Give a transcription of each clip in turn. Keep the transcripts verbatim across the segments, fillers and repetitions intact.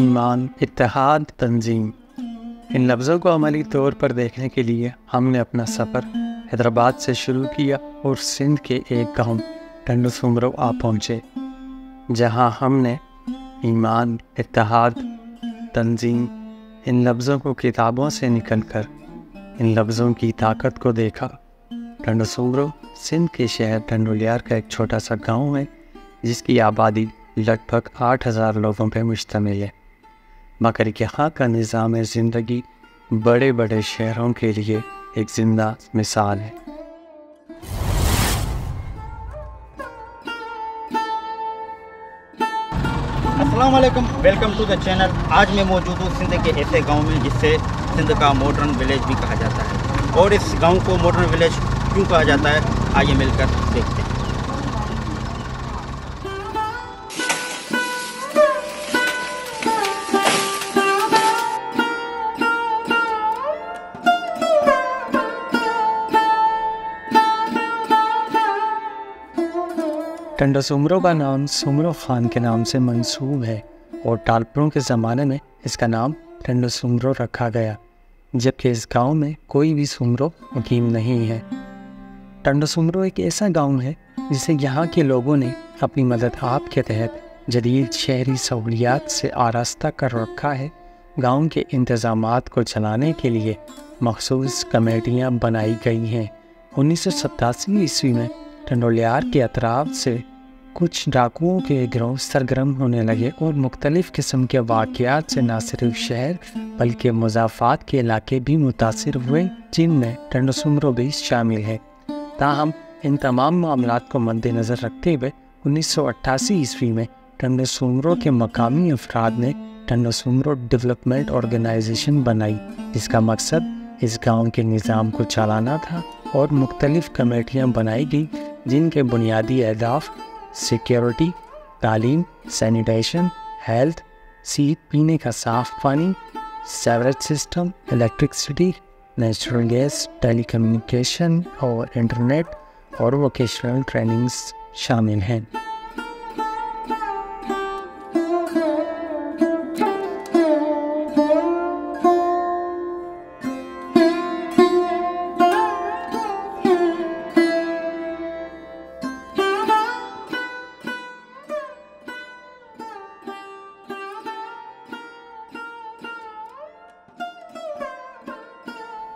ईमान, इत्तेहाद, तंजीम। इन लफ्ज़ों को अमली तौर पर देखने के लिए हमने अपना सफ़र हैदराबाद से शुरू किया और सिंध के एक गांव टंडो सुमरो आ पहुँचे, जहां हमने ईमान, इत्तेहाद, तंजीम इन लफ्ज़ों को किताबों से निकलकर इन लफ्ज़ों की ताकत को देखा। टंडो सुमरो सिंध के शहर टंडो अलियार का एक छोटा सा गांव है जिसकी आबादी लगभग आठ हज़ार लोगों पर मुश्तमिल है, मगर यहाँ का निज़ाम ज़िंदगी बड़े बड़े शहरों के लिए एक ज़िंदा मिसाल है। अस्सलामुअलैकुम, वेलकम टू द चैनल। आज मैं मौजूद हूँ सिंध के ऐसे गांव में जिससे सिंध का मॉडर्न विलेज भी कहा जाता है, और इस गांव को मॉडर्न विलेज क्यों कहा जाता है, आइए मिलकर देखते हैं। टंडो सुमरो का नाम सुमरो ख़ान के नाम से मंसूब है और टालपरों के ज़माने में इसका नाम टंडो सुमरो रखा गया, जबकि इस गांव में कोई भी सुमरो मुकीम नहीं है। टंडो सुमरो एक ऐसा गांव है जिसे यहां के लोगों ने अपनी मदद आप के तहत जदीद शहरी सहूलियात से आरास्ता कर रखा है। गांव के इंतज़ामात को चलाने के लिए मखसूस कमेटियाँ बनाई गई हैं। उन्नीस सौ सतासी ईस्वी में टंडो अलियार के अतराफ से कुछ डाकुओं के गिरोह सरगर्म होने लगे और मुख्तलिफ़ किस्म के वाक़ियात से न सिर्फ शहर बल्कि मुज़ाफ़ात के इलाके भी मुतासर हुए, जिनमें टंडो सुमरो भी शामिल है। ताहम इन तमाम मामलात को मद्देनज़र रखते हुए उन्नीस सौ अट्ठासी ईस्वी में टंडो सुमरो के मकामी अफराद ने टंडो सुमरो डेवलपमेंट ऑर्गेनाइजेशन बनाई, जिसका मकसद इस गाँव के निज़ाम को चलाना था, और मुख्तलिफ़ कमेटियाँ बनाई गई जिनके बुनियादी अहदाफ सिक्योरिटी, तालीम, सैनिटेशन, हेल्थ, सीट, पीने का साफ़ पानी, sewerage system, electricity, natural gas, telecommunication और इंटरनेट और वोकेशनल ट्रेनिंग्स शामिल हैं।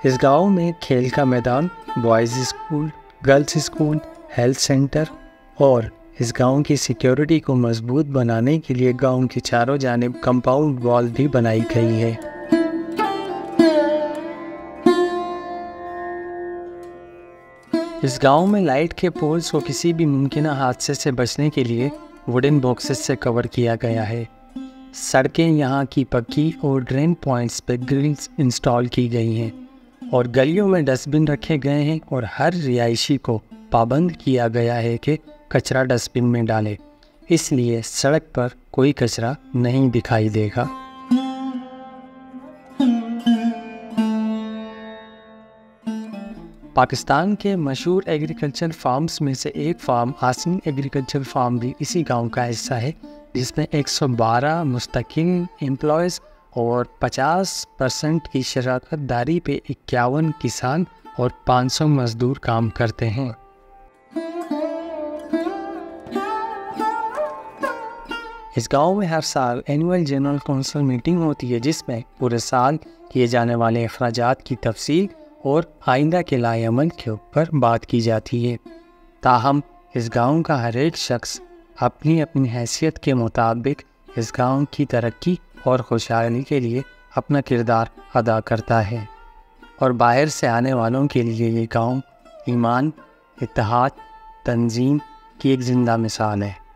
इस गांव में खेल का मैदान, boys school, girls school, health centre और इस गांव की सिक्योरिटी को मजबूत बनाने के लिए गांव के चारों जानिब कंपाउंड वॉल भी बनाई गई है। इस गांव में लाइट के पोल्स को किसी भी मुमकिना हादसे से बचने के लिए वुडन बॉक्सेस से कवर किया गया है। सड़कें यहाँ की पक्की और ड्रेन पॉइंट्स पर ग्रिल्स इंस्टॉल की गई हैं और गलियों में डस्टबिन रखे गए हैं, और हर रिहायशी को पाबंद किया गया है कि कचरा डस्टबिन में डाले, इसलिए सड़क पर कोई कचरा नहीं दिखाई देगा। पाकिस्तान के मशहूर एग्रीकल्चर फार्म्स में से एक फार्म आसिन एग्रीकल्चर फार्म भी इसी गांव का हिस्सा है, जिसमें एक सौ बारह मुस्तकिल एम्प्लॉयज़ और पचास परसेंट की शराकत दारी पे इक्यावन किसान और पाँच सौ मजदूर काम करते हैं। इस गांव में हर साल एनुअल जनरल कौंसिल मीटिंग होती है, जिसमें पूरे साल किए जाने वाले अखराजात की तफसील और आइंदा के लाएअमल के ऊपर बात की जाती है। ताहम इस गांव का हर एक शख्स अपनी अपनी हैसियत के मुताबिक इस गांव की तरक्की और खुशहाली के लिए अपना किरदार अदा करता है, और बाहर से आने वालों के लिए ये गांव ईमान, इत्तेहाद, तंजीम की एक ज़िंदा मिसाल है।